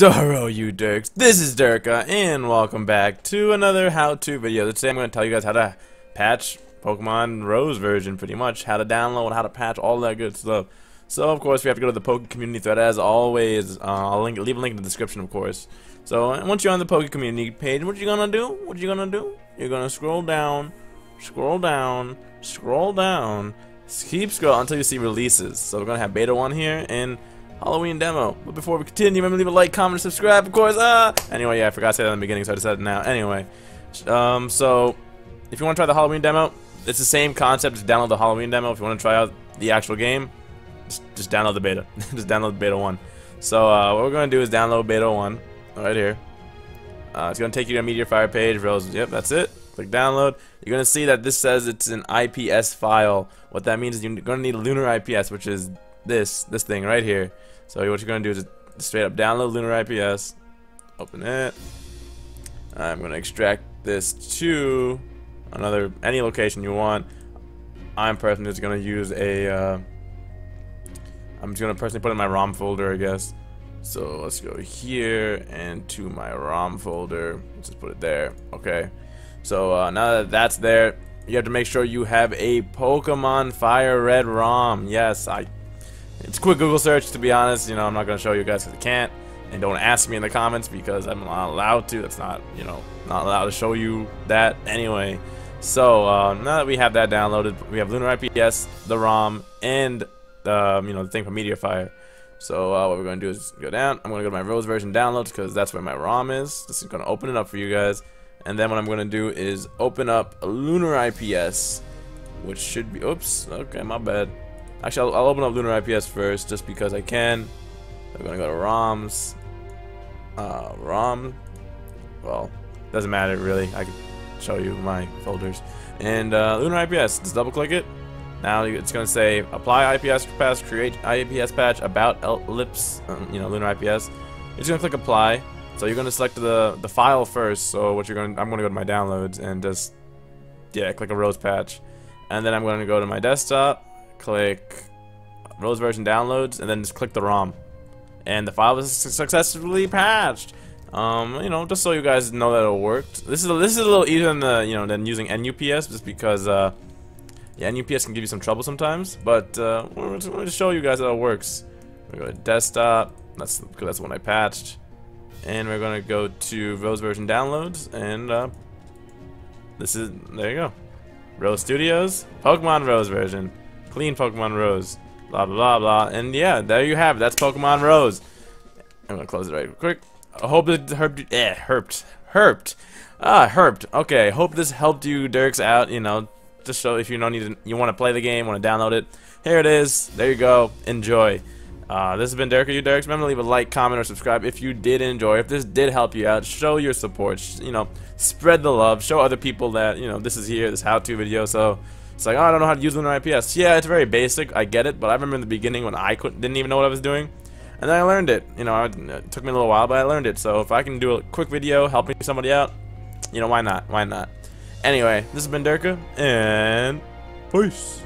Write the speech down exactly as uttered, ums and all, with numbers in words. Doro, you Dirks. This is Derka, and welcome back to another how-to video. Today I'm going to tell you guys how to patch Pokemon Rose version, pretty much. How to download, how to patch, all that good stuff. So, of course, we have to go to the Poke Community thread, as always. Uh, I'll link, leave a link in the description, of course. So, once you're on the Poke Community page, what you gonna do? What you gonna do? You're gonna scroll down, scroll down, scroll down, keep scrolling until you see releases. So, we're gonna have Beta one here, and Halloween demo. But before we continue, remember to leave a like, comment, and subscribe, of course. Ah! Anyway, yeah, I forgot to say that in the beginning, so I decided now. Anyway, um, so if you want to try the Halloween demo, it's the same concept. Just download the Halloween demo. If you want to try out the actual game, just, just download the beta. Just download the beta one. So uh, what we're going to do is download beta one right here. Uh, it's going to take you to a MediaFire page. Rose, yep, that's it. Click download. You're going to see that this says it's an I P S file. What that means is you're going to need Lunar I P S, which is this this thing right here. So what you're gonna do is just straight up download Lunar I P S, open it. I'm gonna extract this to another any location you want. I'm personally just gonna use a. Uh, I'm just gonna personally put it in my ROM folder, I guess. So let's go here and to my ROM folder. Let's just put it there. Okay. So uh, now that that's there, you have to make sure you have a Pokemon Fire Red ROM. Yes, I. It's a quick Google search, to be honest. You know, I'm not going to show you guys because I can't. And don't ask me in the comments because I'm not allowed to. That's not, you know, not allowed to show you that anyway. So, uh, now that we have that downloaded, we have Lunar I P S, the ROM, and, um, you know, the thing from MediaFire. So, uh, what we're going to do is go down. I'm going to go to my Rose version downloads because that's where my ROM is. This is going to open it up for you guys. And then what I'm going to do is open up a Lunar I P S, which should be, oops, okay, my bad. Actually, I'll, I'll open up Lunar I P S first, just because I can. I'm gonna go to ROMs. Uh, ROM. Well, doesn't matter really. I can show you my folders. And uh, Lunar I P S. Just double-click it. Now it's gonna say apply I P S patch, create I P S patch, about ellipse. Um, you know, Lunar I P S. It's gonna click apply. So you're gonna select the the file first. So what you're gonna, I'm gonna go to my downloads and just yeah, click a Rose patch, and then I'm gonna go to my desktop. Click Rose version downloads, and then just click the ROM, and the file is successfully patched. Um, you know, just so you guys know that it worked. This is a, this is a little easier than the you know than using N U P S, just because uh, yeah, N U P S can give you some trouble sometimes. But uh, we're just going to show you guys how it works. We go to desktop. That's because that's the one I patched, and we're gonna go to Rose version downloads, and uh, this is there you go. Rose Studios, Pokemon Rose version. Clean Pokemon Rose, blah blah blah, and yeah, there you have it. That's Pokemon Rose. I'm gonna close it right quick. I hope it herped, eh, herped, herped, ah, herped. Okay, hope this helped you, Dirks, out. You know, just so if you don't need, to, you want to play the game, want to download it. Here it is. There you go. Enjoy. Uh, this has been Derka, you Dirks. Remember to leave a like, comment, or subscribe if you did enjoy. If this did help you out, show your support. You know, spread the love. Show other people that you know this is here, this how-to video. So. It's like, oh, I don't know how to use Lunar I P S. Yeah, it's very basic. I get it, but I remember in the beginning when I couldn't, didn't even know what I was doing, and then I learned it. You know, it took me a little while, but I learned it. So if I can do a quick video helping somebody out, you know, why not? Why not? Anyway, this has been Derka, and peace.